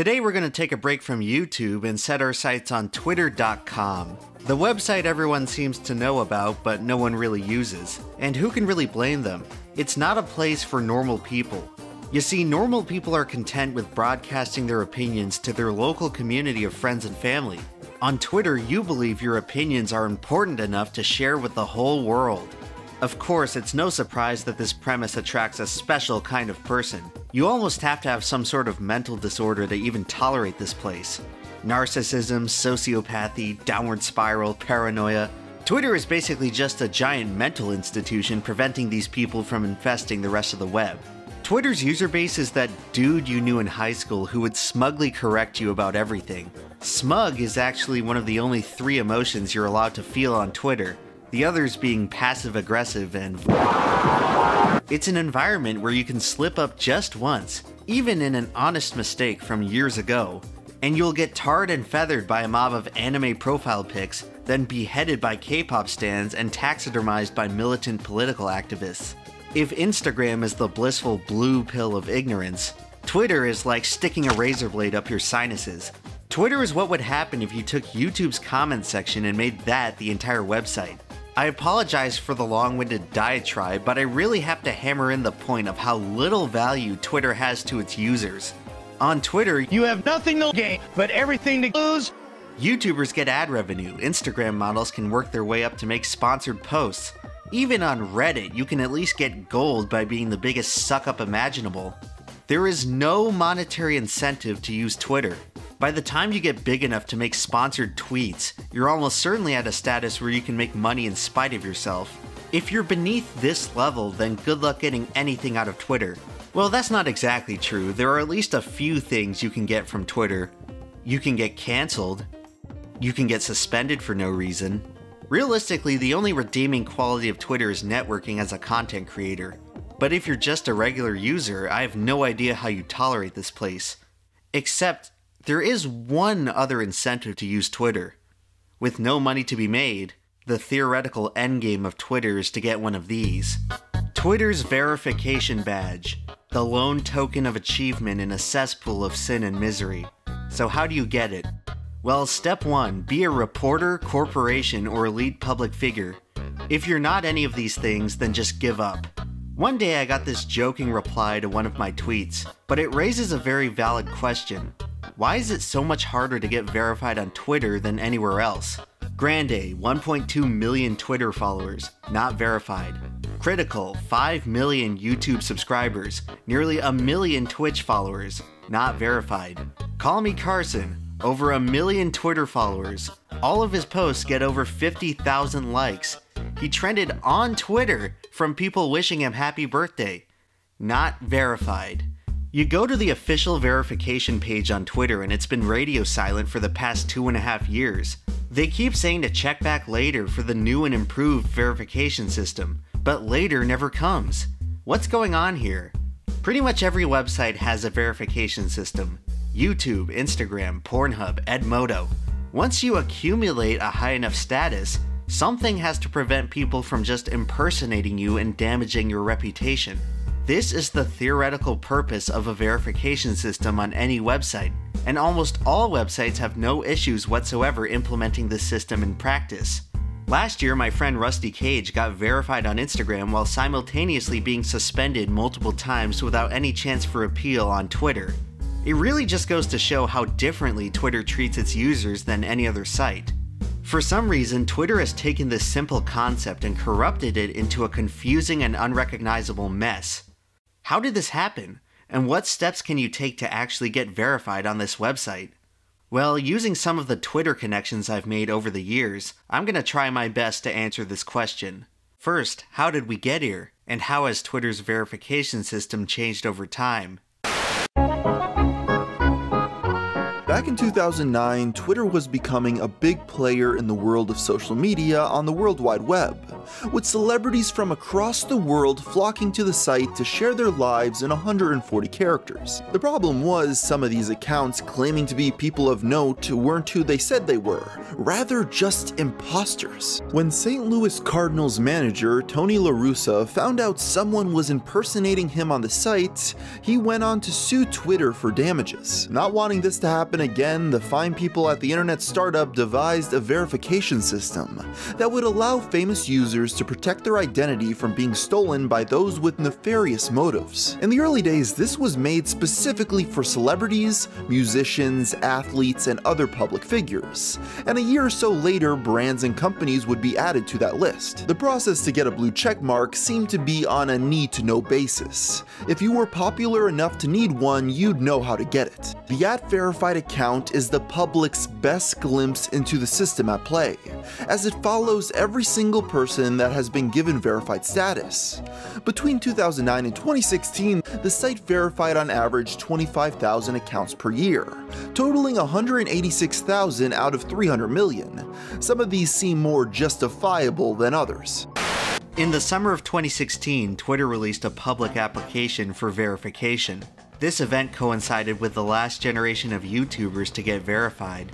Today we're going to take a break from YouTube and set our sights on Twitter.com. The website everyone seems to know about, but no one really uses. And who can really blame them? It's not a place for normal people. You see, normal people are content with broadcasting their opinions to their local community of friends and family. On Twitter, you believe your opinions are important enough to share with the whole world. Of course, it's no surprise that this premise attracts a special kind of person. You almost have to have some sort of mental disorder to even tolerate this place. Narcissism, sociopathy, downward spiral, paranoia. Twitter is basically just a giant mental institution preventing these people from infesting the rest of the web. Twitter's user base is that dude you knew in high school who would smugly correct you about everything. Smug is actually one of the only three emotions you're allowed to feel on Twitter, the others being passive-aggressive and It's an environment where you can slip up just once, even in an honest mistake from years ago, and you'll get tarred and feathered by a mob of anime profile pics, then beheaded by K-pop stands and taxidermized by militant political activists. If Instagram is the blissful blue pill of ignorance, Twitter is like sticking a razor blade up your sinuses. Twitter is what would happen if you took YouTube's comment section and made that the entire website. I apologize for the long-winded diatribe, but I really have to hammer in the point of how little value Twitter has to its users. On Twitter, you have nothing to gain, but everything to lose. YouTubers get ad revenue, Instagram models can work their way up to make sponsored posts. Even on Reddit, you can at least get gold by being the biggest suck-up imaginable. There is no monetary incentive to use Twitter. By the time you get big enough to make sponsored tweets, you're almost certainly at a status where you can make money in spite of yourself. If you're beneath this level, then good luck getting anything out of Twitter. Well, that's not exactly true. There are at least a few things you can get from Twitter. You can get canceled. You can get suspended for no reason. Realistically, the only redeeming quality of Twitter is networking as a content creator. But if you're just a regular user, I have no idea how you tolerate this place. Except, there is one other incentive to use Twitter. With no money to be made, the theoretical endgame of Twitter is to get one of these. Twitter's verification badge, the lone token of achievement in a cesspool of sin and misery. So how do you get it? Well, step one, be a reporter, corporation, or elite public figure. If you're not any of these things, then just give up. One day I got this joking reply to one of my tweets, but it raises a very valid question. Why is it so much harder to get verified on Twitter than anywhere else? Grande, 1.2 million Twitter followers, not verified. Critical, 5 million YouTube subscribers, nearly a million Twitch followers, not verified. Call Me Carson, over a million Twitter followers. All of his posts get over 50,000 likes. He trended on Twitter from people wishing him happy birthday. Not verified. You go to the official verification page on Twitter and it's been radio silent for the past 2.5 years. They keep saying to check back later for the new and improved verification system, but later never comes. What's going on here? Pretty much every website has a verification system. YouTube, Instagram, Pornhub, Edmodo. Once you accumulate a high enough status, something has to prevent people from just impersonating you and damaging your reputation. This is the theoretical purpose of a verification system on any website, and almost all websites have no issues whatsoever implementing this system in practice. Last year, my friend Rusty Cage got verified on Instagram while simultaneously being suspended multiple times without any chance for appeal on Twitter. It really just goes to show how differently Twitter treats its users than any other site. For some reason, Twitter has taken this simple concept and corrupted it into a confusing and unrecognizable mess. How did this happen? And what steps can you take to actually get verified on this website? Well, using some of the Twitter connections I've made over the years, I'm going to try my best to answer this question. First, how did we get here? And how has Twitter's verification system changed over time? Back in 2009, Twitter was becoming a big player in the world of social media on the World Wide Web, with celebrities from across the world flocking to the site to share their lives in 140 characters. The problem was some of these accounts claiming to be people of note weren't who they said they were, rather just imposters. When St. Louis Cardinals manager Tony La Russa found out someone was impersonating him on the site, he went on to sue Twitter for damages. Not wanting this to happen again, the fine people at the internet startup devised a verification system that would allow famous users to protect their identity from being stolen by those with nefarious motives. In the early days, this was made specifically for celebrities, musicians, athletes, and other public figures, and a year or so later, brands and companies would be added to that list. The process to get a blue checkmark seemed to be on a need-to-know basis. If you were popular enough to need one, you'd know how to get it. The @verified account is the public's best glimpse into the system at play, as it follows every single person that has been given verified status. Between 2009 and 2016, the site verified on average 25,000 accounts per year, totaling 186,000 out of 300 million. Some of these seem more justifiable than others. In the summer of 2016, Twitter released a public application for verification. This event coincided with the last generation of YouTubers to get verified,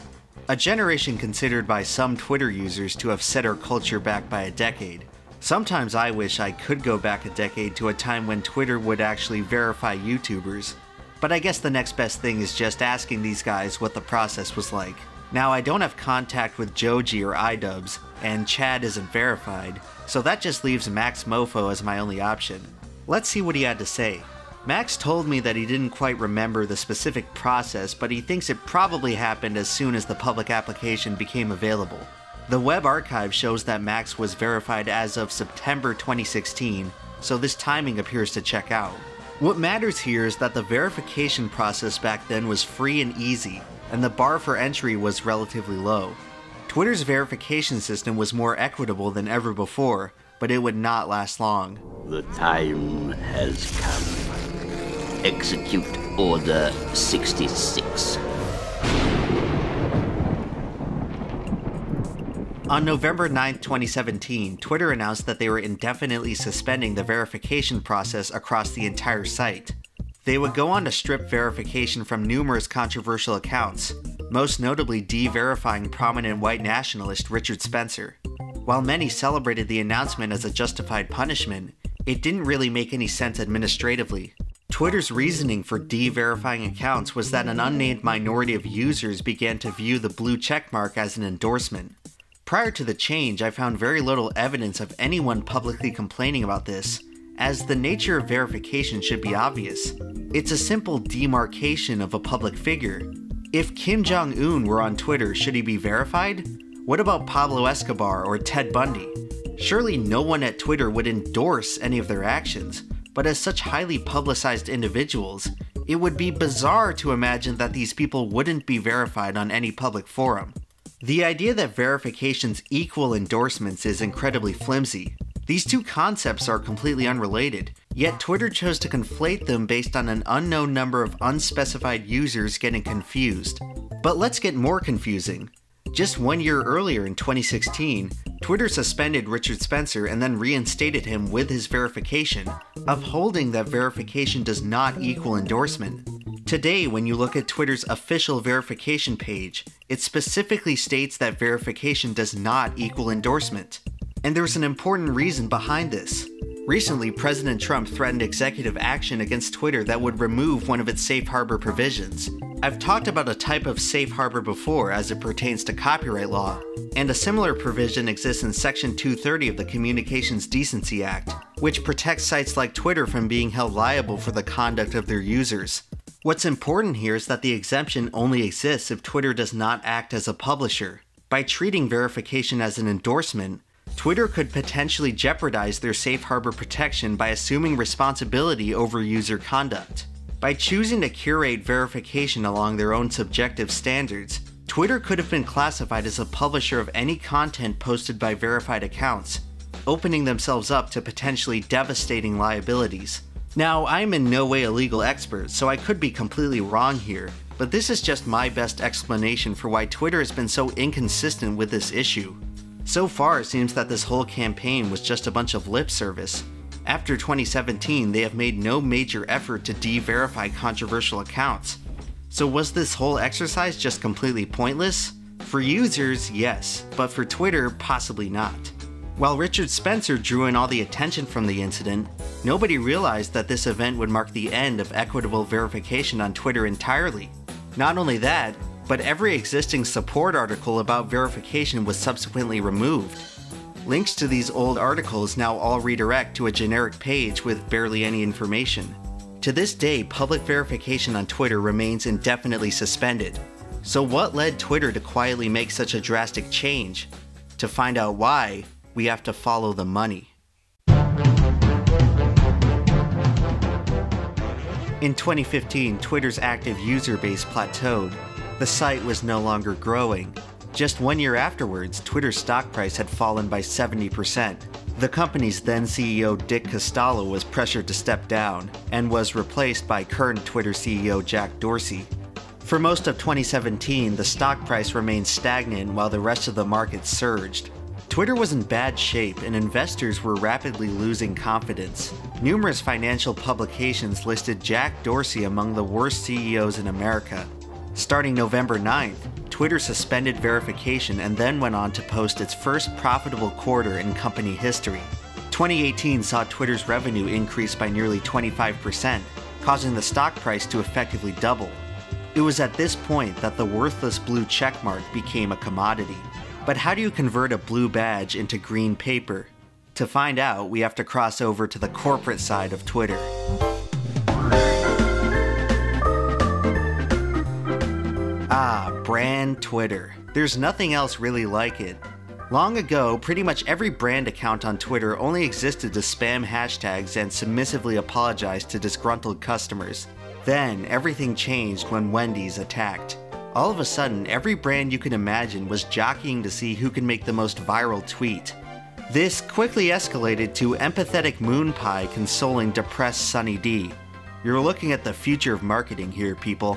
a generation considered by some Twitter users to have set our culture back by a decade. Sometimes I wish I could go back a decade to a time when Twitter would actually verify YouTubers, but I guess the next best thing is just asking these guys what the process was like. Now, I don't have contact with Joji or iDubbbz, and Chad isn't verified, so that just leaves MaxMoeFoe as my only option. Let's see what he had to say. Max told me that he didn't quite remember the specific process, but he thinks it probably happened as soon as the public application became available. The web archive shows that Max was verified as of September 2016, so this timing appears to check out. What matters here is that the verification process back then was free and easy, and the bar for entry was relatively low. Twitter's verification system was more equitable than ever before, but it would not last long. The time has come. Execute Order 66. On November 9, 2017, Twitter announced that they were indefinitely suspending the verification process across the entire site. They would go on to strip verification from numerous controversial accounts, most notably de-verifying prominent white nationalist Richard Spencer. While many celebrated the announcement as a justified punishment, it didn't really make any sense administratively. Twitter's reasoning for de-verifying accounts was that an unnamed minority of users began to view the blue checkmark as an endorsement. Prior to the change, I found very little evidence of anyone publicly complaining about this, as the nature of verification should be obvious. It's a simple demarcation of a public figure. If Kim Jong-un were on Twitter, should he be verified? What about Pablo Escobar or Ted Bundy? Surely no one at Twitter would endorse any of their actions. But as such highly publicized individuals, it would be bizarre to imagine that these people wouldn't be verified on any public forum. The idea that verifications equal endorsements is incredibly flimsy. These two concepts are completely unrelated, yet Twitter chose to conflate them based on an unknown number of unspecified users getting confused. But let's get more confusing. Just 1 year earlier in 2016, Twitter suspended Richard Spencer and then reinstated him with his verification, upholding that verification does not equal endorsement. Today, when you look at Twitter's official verification page, it specifically states that verification does not equal endorsement. And there's an important reason behind this. Recently, President Trump threatened executive action against Twitter that would remove one of its safe harbor provisions. I've talked about a type of safe harbor before as it pertains to copyright law, and a similar provision exists in Section 230 of the Communications Decency Act, which protects sites like Twitter from being held liable for the conduct of their users. What's important here is that the exemption only exists if Twitter does not act as a publisher. By treating verification as an endorsement, Twitter could potentially jeopardize their safe harbor protection by assuming responsibility over user conduct. By choosing to curate verification along their own subjective standards, Twitter could have been classified as a publisher of any content posted by verified accounts, opening themselves up to potentially devastating liabilities. Now, I'm in no way a legal expert, so I could be completely wrong here, But this is just my best explanation for why Twitter has been so inconsistent with this issue. So far, it seems that this whole campaign was just a bunch of lip service. After 2017, they have made no major effort to de-verify controversial accounts. So was this whole exercise just completely pointless? For users, yes, but for Twitter, possibly not. While Richard Spencer drew in all the attention from the incident, nobody realized that this event would mark the end of equitable verification on Twitter entirely. Not only that, but every existing support article about verification was subsequently removed. Links to these old articles now all redirect to a generic page with barely any information. To this day, public verification on Twitter remains indefinitely suspended. So what led Twitter to quietly make such a drastic change? To find out why, we have to follow the money. In 2015, Twitter's active user base plateaued. The site was no longer growing. Just 1 year afterwards, Twitter's stock price had fallen by 70%. The company's then CEO Dick Costello was pressured to step down and was replaced by current Twitter CEO Jack Dorsey. For most of 2017, the stock price remained stagnant while the rest of the market surged. Twitter was in bad shape, and investors were rapidly losing confidence. Numerous financial publications listed Jack Dorsey among the worst CEOs in America. Starting November 9th, Twitter suspended verification and then went on to post its first profitable quarter in company history. 2018 saw Twitter's revenue increase by nearly 25%, causing the stock price to effectively double. It was at this point that the worthless blue checkmark became a commodity. But how do you convert a blue badge into green paper? To find out, we have to cross over to the corporate side of Twitter. Ah, brand Twitter. There's nothing else really like it. Long ago, pretty much every brand account on Twitter only existed to spam hashtags and submissively apologize to disgruntled customers. Then, everything changed when Wendy's attacked. All of a sudden, every brand you can imagine was jockeying to see who can make the most viral tweet. This quickly escalated to empathetic Moon Pie consoling depressed Sunny D. You're looking at the future of marketing here, people.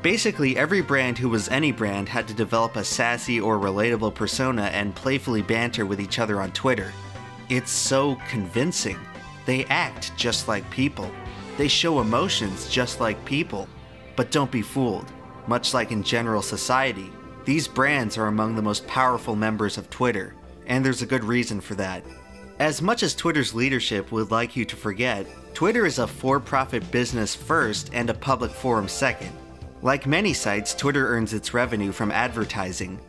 Basically, every brand who was any brand had to develop a sassy or relatable persona and playfully banter with each other on Twitter. It's so convincing. They act just like people. They show emotions just like people. But don't be fooled. Much like in general society, these brands are among the most powerful members of Twitter, and there's a good reason for that. As much as Twitter's leadership would like you to forget, Twitter is a for-profit business first and a public forum second. Like many sites, Twitter earns its revenue from advertising.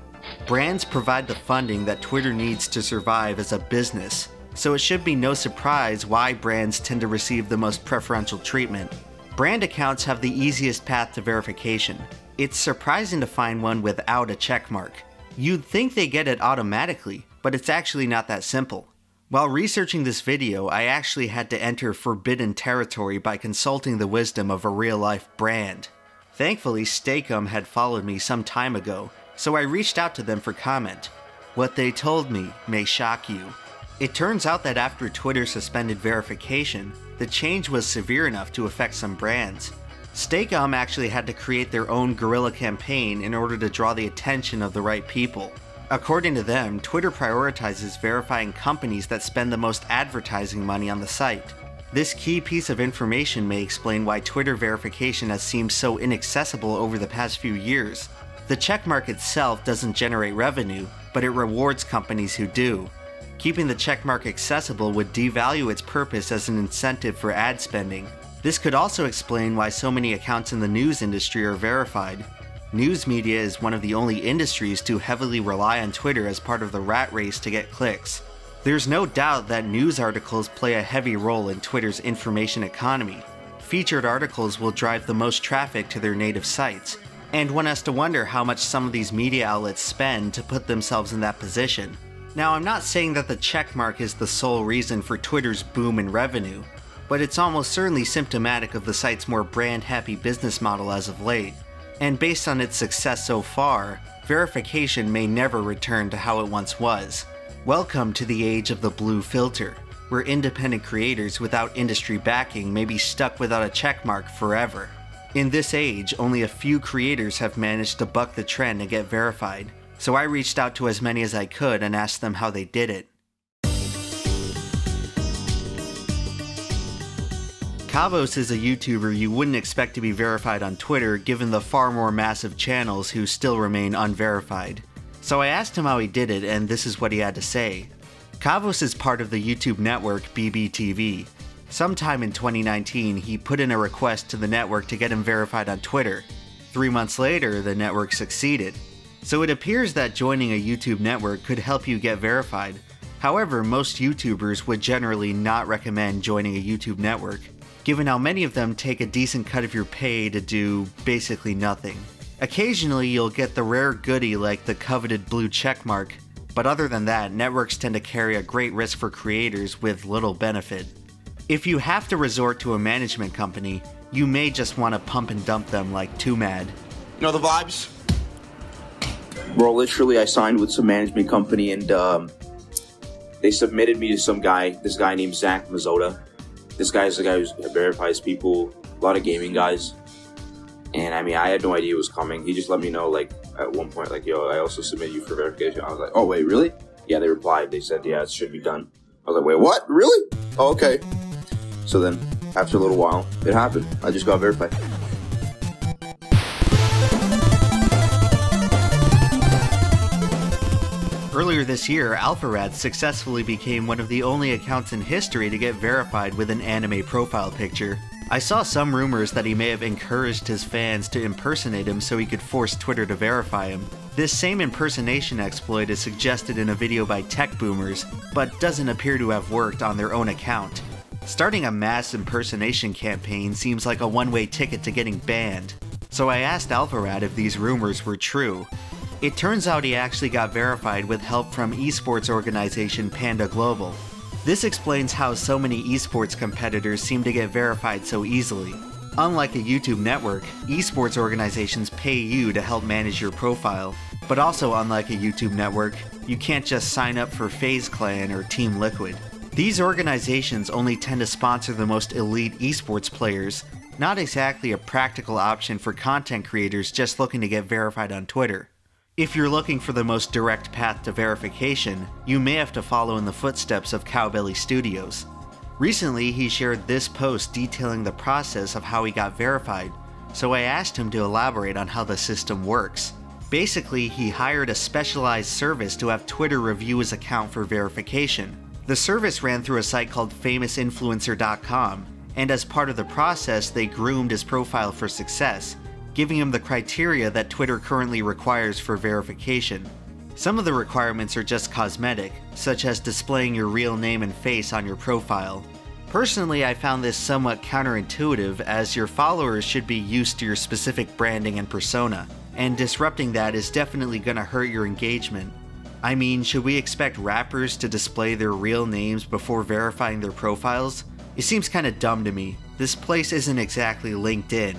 Brands provide the funding that Twitter needs to survive as a business, so it should be no surprise why brands tend to receive the most preferential treatment. Brand accounts have the easiest path to verification. It's surprising to find one without a checkmark. You'd think they get it automatically, but it's actually not that simple. While researching this video, I actually had to enter forbidden territory by consulting the wisdom of a real-life brand. Thankfully, Steak Umm had followed me some time ago, so I reached out to them for comment. What they told me may shock you. It turns out that after Twitter suspended verification, the change was severe enough to affect some brands. Steak Umm actually had to create their own guerrilla campaign in order to draw the attention of the right people. According to them, Twitter prioritizes verifying companies that spend the most advertising money on the site. This key piece of information may explain why Twitter verification has seemed so inaccessible over the past few years. The checkmark itself doesn't generate revenue, but it rewards companies who do. Keeping the checkmark accessible would devalue its purpose as an incentive for ad spending. This could also explain why so many accounts in the news industry are verified. News media is one of the only industries to heavily rely on Twitter as part of the rat race to get clicks. There's no doubt that news articles play a heavy role in Twitter's information economy. Featured articles will drive the most traffic to their native sites, and one has to wonder how much some of these media outlets spend to put themselves in that position. Now, I'm not saying that the checkmark is the sole reason for Twitter's boom in revenue, but it's almost certainly symptomatic of the site's more brand-happy business model as of late. And based on its success so far, verification may never return to how it once was. Welcome to the age of the blue filter, where independent creators without industry backing may be stuck without a checkmark forever. In this age, only a few creators have managed to buck the trend and get verified, so I reached out to as many as I could and asked them how they did it. Kavos is a YouTuber you wouldn't expect to be verified on Twitter given the far more massive channels who still remain unverified. So I asked him how he did it, and this is what he had to say. Kavos is part of the YouTube network BBTV. Sometime in 2019, he put in a request to the network to get him verified on Twitter. 3 months later, the network succeeded. So it appears that joining a YouTube network could help you get verified. However, most YouTubers would generally not recommend joining a YouTube network, given how many of them take a decent cut of your pay to do basically nothing. Occasionally, you'll get the rare goodie like the coveted blue checkmark, but other than that, networks tend to carry a great risk for creators with little benefit. If you have to resort to a management company, you may just want to pump and dump them like Too Mad. You know the vibes? Bro, literally, I signed with some management company and they submitted me to some guy, this guy named Zach Mazzotta. This guy is the guy who verifies people, a lot of gaming guys. And I mean, I had no idea it was coming. He just let me know, like, at one point, like, yo, I also submitted you for verification. I was like, oh, wait, really? Yeah, they replied. They said, yeah, it should be done. I was like, wait, what? Really? Oh, okay. So then, after a little while, it happened. I just got verified. Earlier this year, Alpharad successfully became one of the only accounts in history to get verified with an anime profile picture. I saw some rumors that he may have encouraged his fans to impersonate him so he could force Twitter to verify him. This same impersonation exploit is suggested in a video by Tech Boomers, but doesn't appear to have worked on their own account. Starting a mass impersonation campaign seems like a one-way ticket to getting banned, so I asked Alpharad if these rumors were true. It turns out he actually got verified with help from esports organization Panda Global. This explains how so many esports competitors seem to get verified so easily. Unlike a YouTube network, esports organizations pay you to help manage your profile. But also unlike a YouTube network, you can't just sign up for FaZe Clan or Team Liquid. These organizations only tend to sponsor the most elite esports players, not exactly a practical option for content creators just looking to get verified on Twitter. If you're looking for the most direct path to verification, you may have to follow in the footsteps of Cowbelly Studios. Recently, he shared this post detailing the process of how he got verified, so I asked him to elaborate on how the system works. Basically, he hired a specialized service to have Twitter review his account for verification. The service ran through a site called famousinfluencer.com, and as part of the process, they groomed his profile for success, giving him the criteria that Twitter currently requires for verification. Some of the requirements are just cosmetic, such as displaying your real name and face on your profile. Personally, I found this somewhat counterintuitive, as your followers should be used to your specific branding and persona, and disrupting that is definitely gonna hurt your engagement. I mean, should we expect rappers to display their real names before verifying their profiles? It seems kinda dumb to me. This place isn't exactly LinkedIn.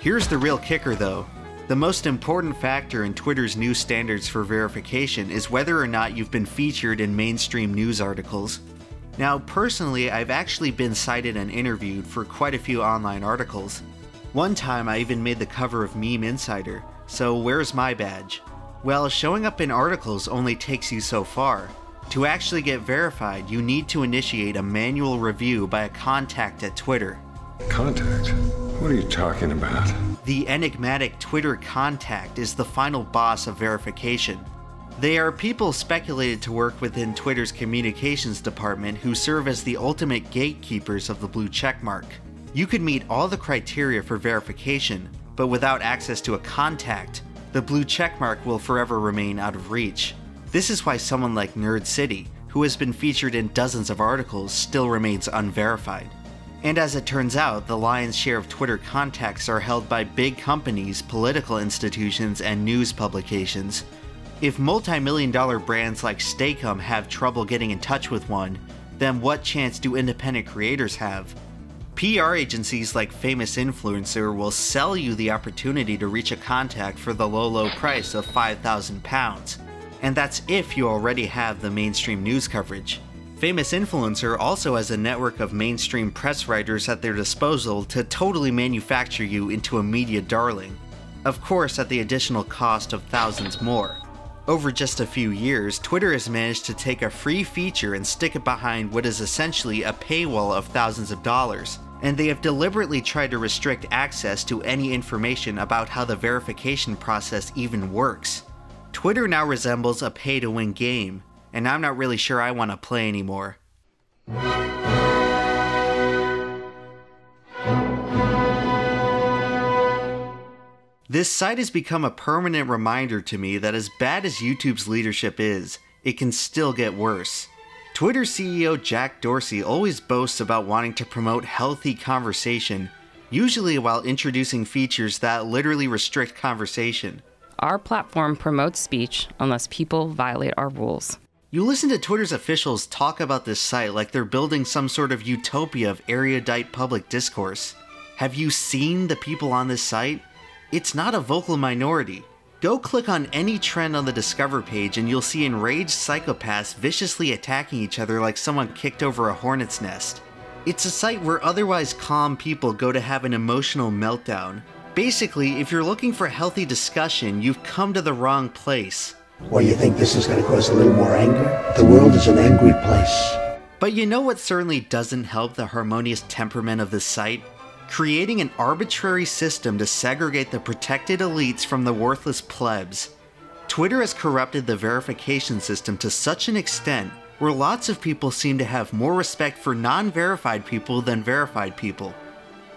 Here's the real kicker though. The most important factor in Twitter's new standards for verification is whether or not you've been featured in mainstream news articles. Now, personally, I've actually been cited and interviewed for quite a few online articles. One time I even made the cover of Meme Insider, so where's my badge? Well, showing up in articles only takes you so far. To actually get verified, you need to initiate a manual review by a contact at Twitter. Contact? What are you talking about? The enigmatic Twitter contact is the final boss of verification. They are people speculated to work within Twitter's communications department who serve as the ultimate gatekeepers of the blue checkmark. You could meet all the criteria for verification, but without access to a contact, the blue checkmark will forever remain out of reach. This is why someone like Nerd City, who has been featured in dozens of articles, still remains unverified. And as it turns out, the lion's share of Twitter contacts are held by big companies, political institutions, and news publications. If multi-million-dollar brands like Steak Umm have trouble getting in touch with one, then what chance do independent creators have? PR agencies like Famous Influencer will sell you the opportunity to reach a contact for the low, low price of £5,000. And that's if you already have the mainstream news coverage. famous influencer also has a network of mainstream press writers at their disposal to totally manufacture you into a media darling. Of course, at the additional cost of thousands more. Over just a few years, Twitter has managed to take a free feature and stick it behind what is essentially a paywall of thousands of dollars, and they have deliberately tried to restrict access to any information about how the verification process even works. Twitter now resembles a pay-to-win game, and I'm not really sure I want to play anymore. This site has become a permanent reminder to me that as bad as YouTube's leadership is, it can still get worse. Twitter CEO Jack Dorsey always boasts about wanting to promote healthy conversation, usually while introducing features that literally restrict conversation. Our platform promotes speech unless people violate our rules. You listen to Twitter's officials talk about this site like they're building some sort of utopia of erudite public discourse. Have you seen the people on this site? It's not a vocal minority. Go click on any trend on the Discover page and you'll see enraged psychopaths viciously attacking each other like someone kicked over a hornet's nest. It's a site where otherwise calm people go to have an emotional meltdown. Basically, if you're looking for healthy discussion, you've come to the wrong place. Or you think this is going to cause a little more anger? The world is an angry place. But you know what certainly doesn't help the harmonious temperament of this site? Creating an arbitrary system to segregate the protected elites from the worthless plebs. Twitter has corrupted the verification system to such an extent where lots of people seem to have more respect for non-verified people than verified people.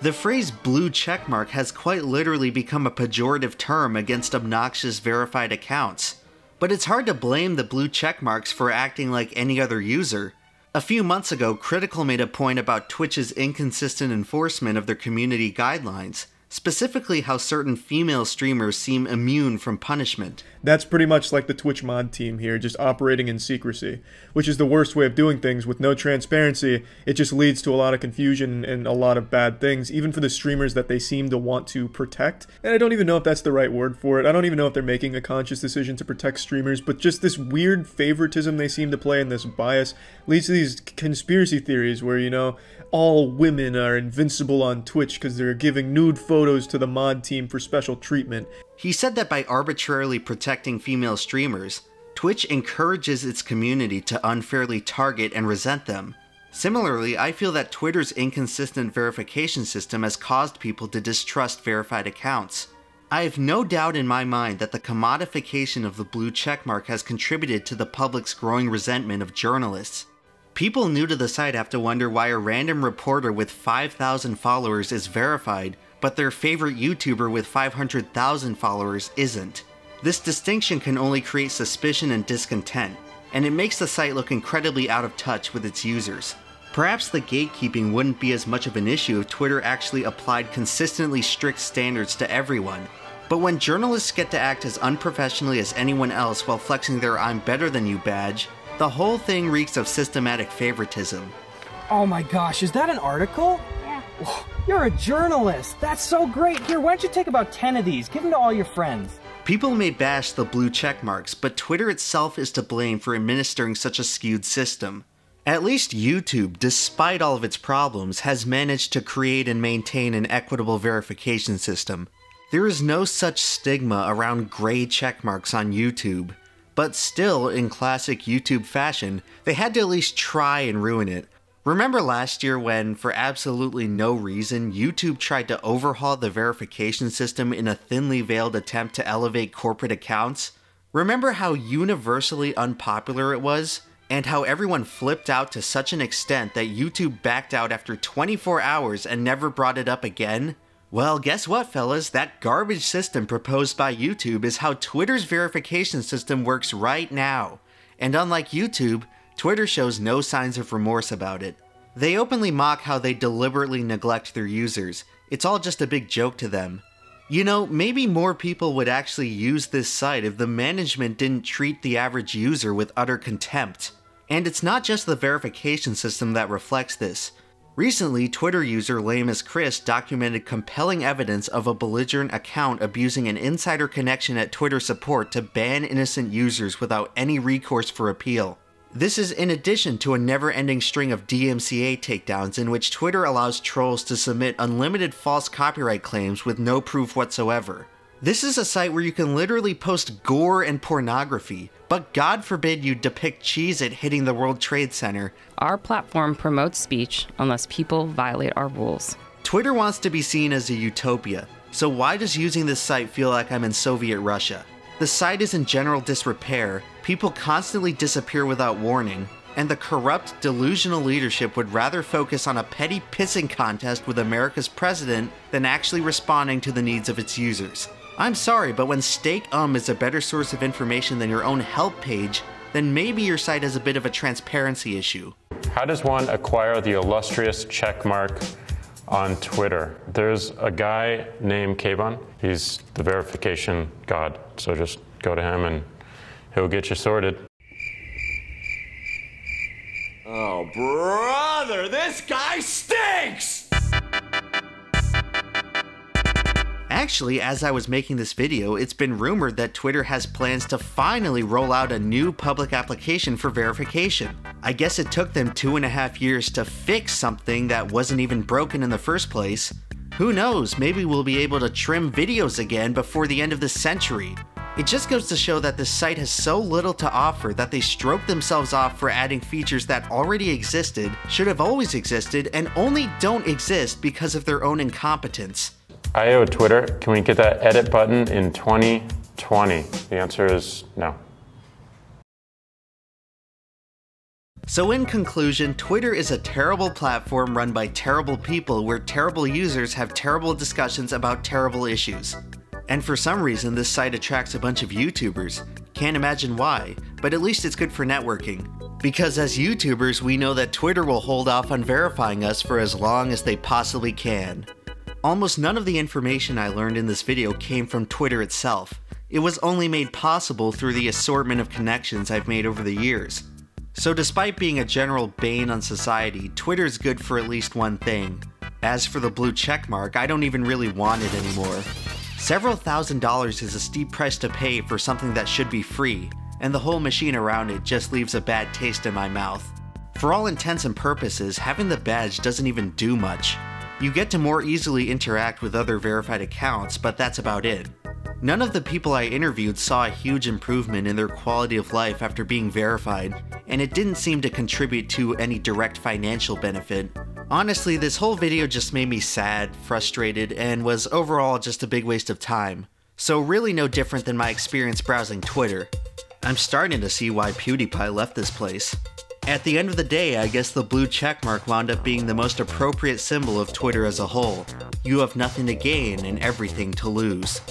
The phrase blue checkmark has quite literally become a pejorative term against obnoxious verified accounts. But it's hard to blame the blue checkmarks for acting like any other user. A few months ago, Critical made a point about Twitch's inconsistent enforcement of their community guidelines, specifically how certain female streamers seem immune from punishment. That's pretty much like the Twitch mod team here, just operating in secrecy, which is the worst way of doing things. With no transparency, it just leads to a lot of confusion and a lot of bad things, even for the streamers that they seem to want to protect. And I don't even know if that's the right word for it. I don't even know if they're making a conscious decision to protect streamers, but just this weird favoritism they seem to play and this bias leads to these conspiracy theories where, you know, all women are invincible on Twitch because they're giving nude photos to the mod team for special treatment. He said that by arbitrarily protecting female streamers, Twitch encourages its community to unfairly target and resent them. Similarly, I feel that Twitter's inconsistent verification system has caused people to distrust verified accounts. I have no doubt in my mind that the commodification of the blue checkmark has contributed to the public's growing resentment of journalists. People new to the site have to wonder why a random reporter with 5,000 followers is verified, but their favorite YouTuber with 500,000 followers isn't. This distinction can only create suspicion and discontent, and it makes the site look incredibly out of touch with its users. Perhaps the gatekeeping wouldn't be as much of an issue if Twitter actually applied consistently strict standards to everyone. But when journalists get to act as unprofessionally as anyone else while flexing their "I'm better than you" badge, the whole thing reeks of systematic favoritism. Oh my gosh, is that an article? Yeah. Whoa, you're a journalist. That's so great. Here, why don't you take about 10 of these? Give them to all your friends. People may bash the blue check marks, but Twitter itself is to blame for administering such a skewed system. At least YouTube, despite all of its problems, has managed to create and maintain an equitable verification system. There is no such stigma around gray check marks on YouTube. But still, in classic YouTube fashion, they had to at least try and ruin it. Remember last year when, for absolutely no reason, YouTube tried to overhaul the verification system in a thinly veiled attempt to elevate corporate accounts? Remember how universally unpopular it was? And how everyone flipped out to such an extent that YouTube backed out after 24 hours and never brought it up again? Well, guess what, fellas? That garbage system proposed by YouTube is how Twitter's verification system works right now. And unlike YouTube, Twitter shows no signs of remorse about it. They openly mock how they deliberately neglect their users. It's all just a big joke to them. You know, maybe more people would actually use this site if the management didn't treat the average user with utter contempt. And it's not just the verification system that reflects this. Recently, Twitter user LameAsChris documented compelling evidence of a belligerent account abusing an insider connection at Twitter support to ban innocent users without any recourse for appeal. This is in addition to a never-ending string of DMCA takedowns in which Twitter allows trolls to submit unlimited false copyright claims with no proof whatsoever. This is a site where you can literally post gore and pornography, but God forbid you depict Cheez-It hitting the World Trade Center. Our platform promotes speech unless people violate our rules. Twitter wants to be seen as a utopia, so why does using this site feel like I'm in Soviet Russia? The site is in general disrepair, people constantly disappear without warning, and the corrupt, delusional leadership would rather focus on a petty pissing contest with America's president than actually responding to the needs of its users. I'm sorry, but when Steak Umm is a better source of information than your own help page, then maybe your site has a bit of a transparency issue. How does one acquire the illustrious checkmark on Twitter? There's a guy named Kayvon. He's the verification god. So just go to him and he'll get you sorted. Oh, brother, this guy stinks! Actually, as I was making this video, it's been rumored that Twitter has plans to finally roll out a new public application for verification. I guess it took them 2.5 years to fix something that wasn't even broken in the first place. Who knows, maybe we'll be able to trim videos again before the end of the century. It just goes to show that this site has so little to offer that they stroke themselves off for adding features that already existed, should have always existed, and only don't exist because of their own incompetence. I.O. Twitter, can we get that edit button in 2020? The answer is no. So in conclusion, Twitter is a terrible platform run by terrible people where terrible users have terrible discussions about terrible issues. And for some reason, this site attracts a bunch of YouTubers. Can't imagine why, but at least it's good for networking. Because as YouTubers, we know that Twitter will hold off on verifying us for as long as they possibly can. Almost none of the information I learned in this video came from Twitter itself. It was only made possible through the assortment of connections I've made over the years. So despite being a general bane on society, Twitter's good for at least one thing. As for the blue checkmark, I don't even really want it anymore. Several $1000s is a steep price to pay for something that should be free, and the whole machine around it just leaves a bad taste in my mouth. For all intents and purposes, having the badge doesn't even do much. You get to more easily interact with other verified accounts, but that's about it. None of the people I interviewed saw a huge improvement in their quality of life after being verified, and it didn't seem to contribute to any direct financial benefit. Honestly, this whole video just made me sad, frustrated, and was overall just a big waste of time. So really no different than my experience browsing Twitter. I'm starting to see why PewDiePie left this place. At the end of the day, I guess the blue checkmark wound up being the most appropriate symbol of Twitter as a whole. You have nothing to gain and everything to lose.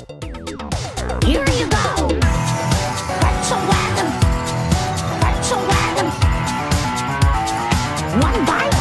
Here you go! Retro-atom! Retro-atom! One bite!